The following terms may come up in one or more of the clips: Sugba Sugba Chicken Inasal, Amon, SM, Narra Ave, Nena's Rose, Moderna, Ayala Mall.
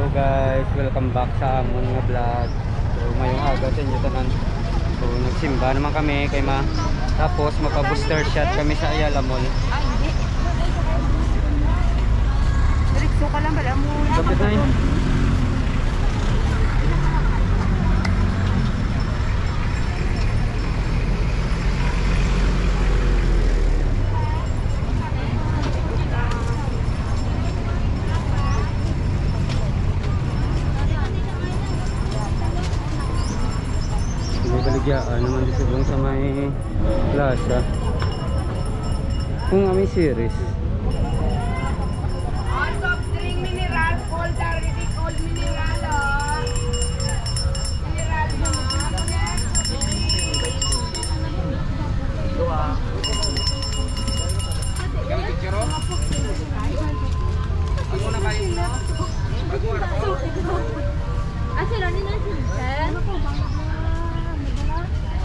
Hello guys, welcome back sa Amon nga vlog. So ngayong aga sa inyo tanan. So nagsimba naman kami kay ma. Tapos magpa-booster shot kami sa Ayala Mall. Ay hindi. Direkto ka lang pala mo. Dapat na. Baligyaan naman dito lang sa may plaza kung kami series all soft drink mineral cold already cold mineral mineral mo doa yung picture ako na kayo ako na ako asa rani na siya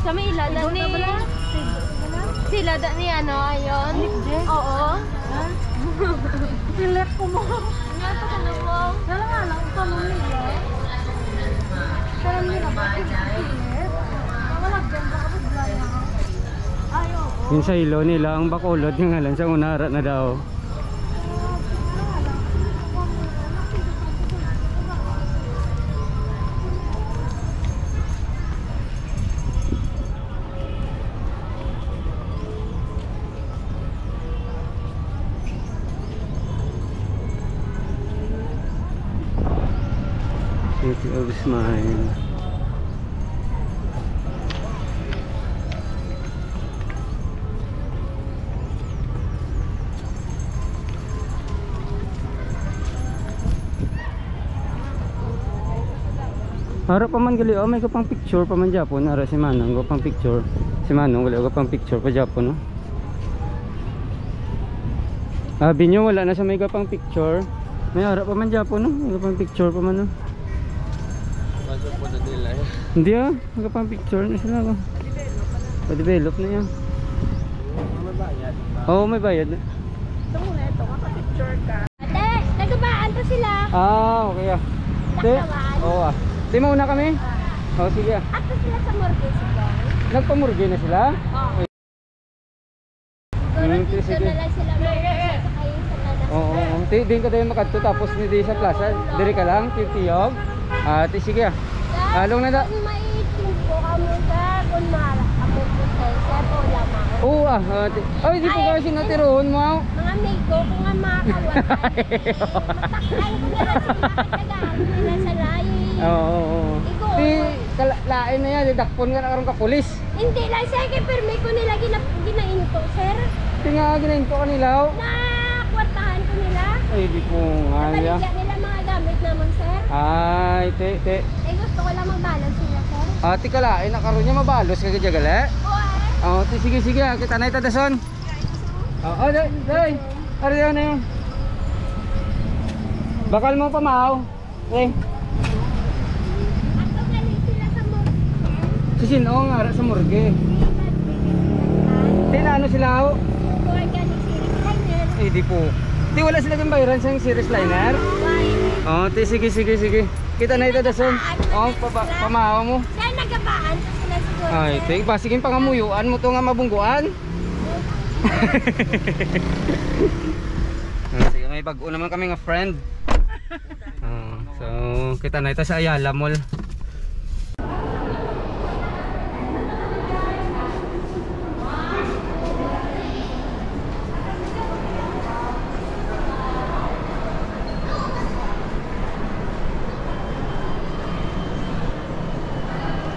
kami ilada ni sila da ni ano ayon oo silet ko mo nga to ko mo dalawa lang ko mo ni yo pero ni dapat silet wala ganda ka ba blaya ayo yun sa ilo nila ang bakulod nga lang sa unara na daw. Of smile. Harap pa man gali oh, may ko pang picture pa man Japon ara si Manong go pang picture. Si Manong wala go pang picture pa Japon no. Ah binyo wala na siya may go pang picture. May harap pa man Japon no, may go pang picture pa man no. Hindi ah, magpapapicture na sila ako. Pa-develop na yan. May bayad. Oo, may bayad na. Ito muna ito, makapicture ka. Ate, nagabaan pa sila. Ah, okay ah. Nakawan? Oo ah. Ate, mauna kami? Oo, sige ah. Ato sila sa morgue sila. Nagpamorgue na sila? Oo. Siguro dito na lang sila mag-usap sa kayo sa nanas. Oo, din ka dahil makadto tapos hindi sa plaza. Diri ka lang, tiyog. Ate, sige ah. Along na da. Kung may tumpo kamo sa kunmara, ako po sa pola mo. Oo ah. Ay, di po kasi natiroon mo. Mga miko, kung nga makakawan. Matakay ko na lang sila sa layo. Oo. Lain na yan, didakpon ka na karong kapulis. Hindi lang, sir. Kaya perme ko nila ginainto, sir. Hindi nga ginainto kanila. Nakwartahan ko nila. Ay, di po nga. Napaligyan nila mga gamit naman, sir. Ay, te. Gusto ko lang magbalos sila, sir. Ate, kalain na karoon niya mabalos ka kadya gali? Oo, eh. Sige, kita na itadason. Oo, day. Ariyo na yun. Bakal mo pamahaw. Okay. Ato galing sila sa morgue. Sisinong ara sa morgue. Hindi na ano sila ho? Organic series liner. Eh, di po. Hindi wala sila yung bayaran sa yung series liner? Oo, sige. Kita na ito dason. Oh, pamahaw mo. Saan nagabaan sa sila siguro? Ay, sige, basigin pa nga muyuan mo to nga mabungguan. Sige, may bago naman kami nga friend. So, kita na ito sa Ayala Mall.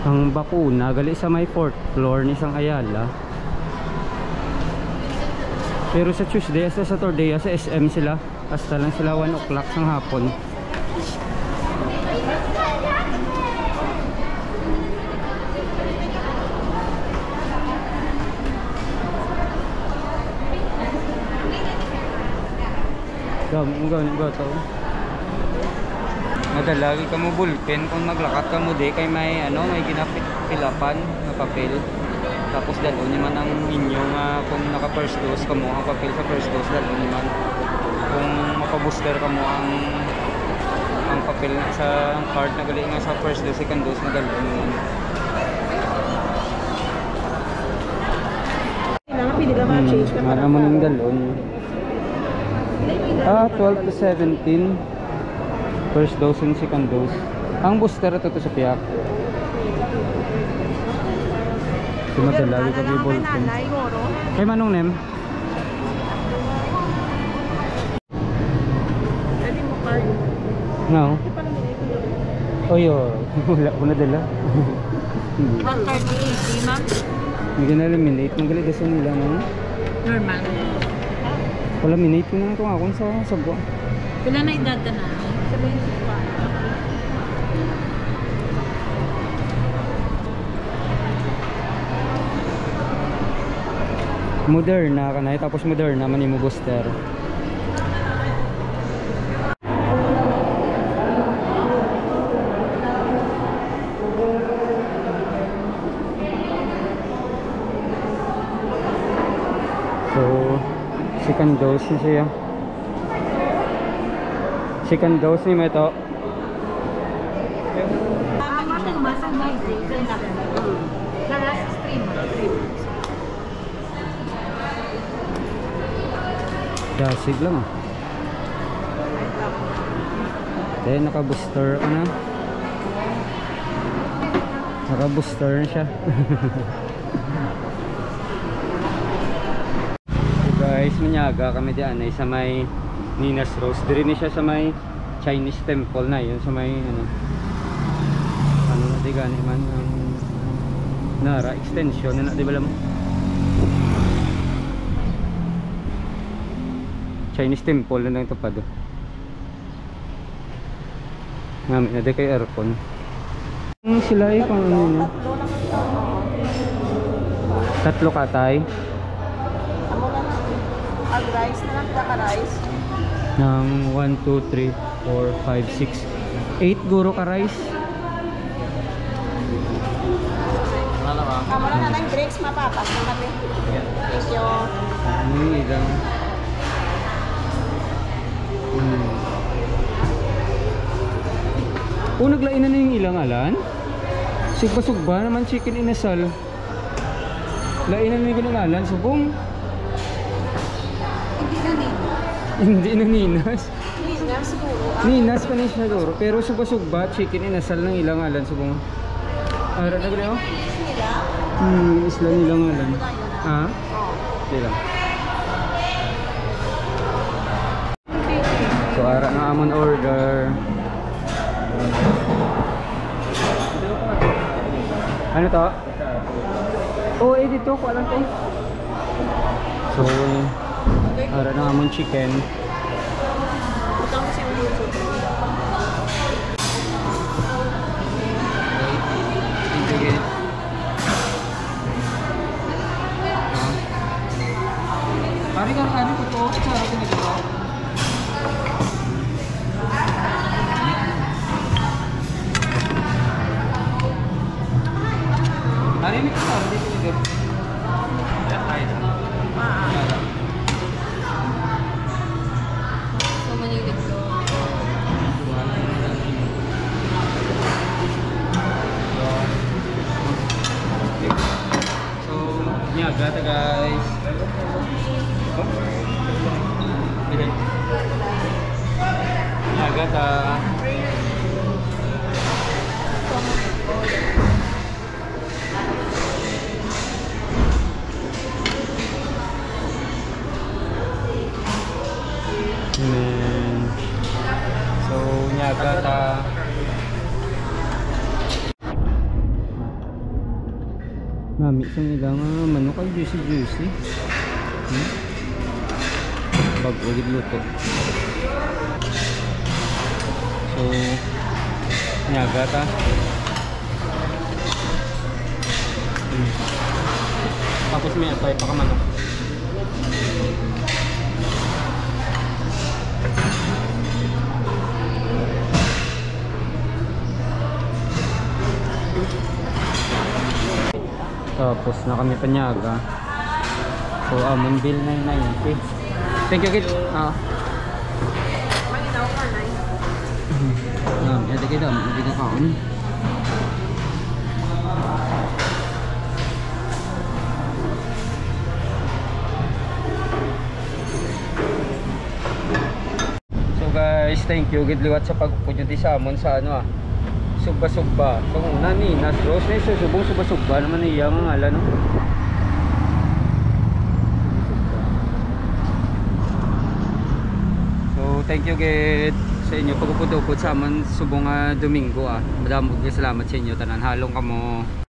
Ang bakuna gali sa may 4th floor ni Sang Ayala. Pero sa Tuesday at sa Saturday sa SM sila. Hasta lang sila 1 o'clock ng hapon. Gawin madalagi ka mo bulpen kung maglakat ka mo di kay may ano may ginapilapan na papel tapos dalon naman ang inyo nga kung naka first dose ka mo ang papel sa first dose dalon naman kung mapabooster ka mo ang ang papel sa card na galing nga sa first dose, second dose na galing. Maramon yung galon. Ah, 12 to 17. First dose and second dose. Ang booster ito sa piyak. Sumadalawi ka yung bulletin. Kay manong nem? No. Oyo, wala ko nadala. Ang card ni AC, ma'am? Hindi na laminate. Magaling kasi nila, ma'am. Normal. Wala, minate ko na ito nga kung sa buwa. Wala na edad na. Sabihin si pa. Moderna ka na. Tapos Moderna, manimo booster. Second dose na siya. Second dose ni mo ito. Dasig lang. Then naka-booster ka na. Naka-booster na siya. Guys, manyaga kami diyan ay sa may Nena's Rose. Diri ni siya sa may Chinese temple na yun, sa may ano na di gani man ang Nara extension na di ba lang Chinese temple na lang tapad namin na di kay aircon sila ay kung ano na tatlo katay. Rice na lang, kaka-rice ng 1, 2, 3, 4, 5, 6 8 guro ka-rice. Kamala na lang breaks, mapapas na kami. Thank you. Naglainan na yung ilang alan. Sugba Sugba naman chicken inasal. Lainan na yung ilang alan. Subong hindi na Nena's. Nena's siguro. Nena's pa niya siguro. Pero Sugba Sugba, chicken inasal ng ilang alan. Subong. Ara na gano'n yun? Isla nilang alan. Ha? Okay lang. So ara na Amon order. Ano to? Oh, eh dito. Kuha lang to. So para na among chicken. Pare ka ani ko to para ko. Pare ni ko dito dito. Ya ay. Gata guys. Ya gata. So nya gata. Mami, isang ilang manok ay juicy. Bago luto. So, nyagat ah. Tapos may atay pa ka manok. Tapos na kami panyaga. So, amon bill na yun na yun. Okay. Thank you, kid. ada cái đầm thì cái cậu ấy. Guys, thank you gid liwat sa pagpupunta sa Amon sa ano Sugba Sugba. So una ni Nena's Rose ni susubong Sugba Sugba naman iya ang ala no. So thank you gid sa inyo pagpupunta sa Amon subong Domingo. Madamog salamat sa inyo tanan. Halong kamo.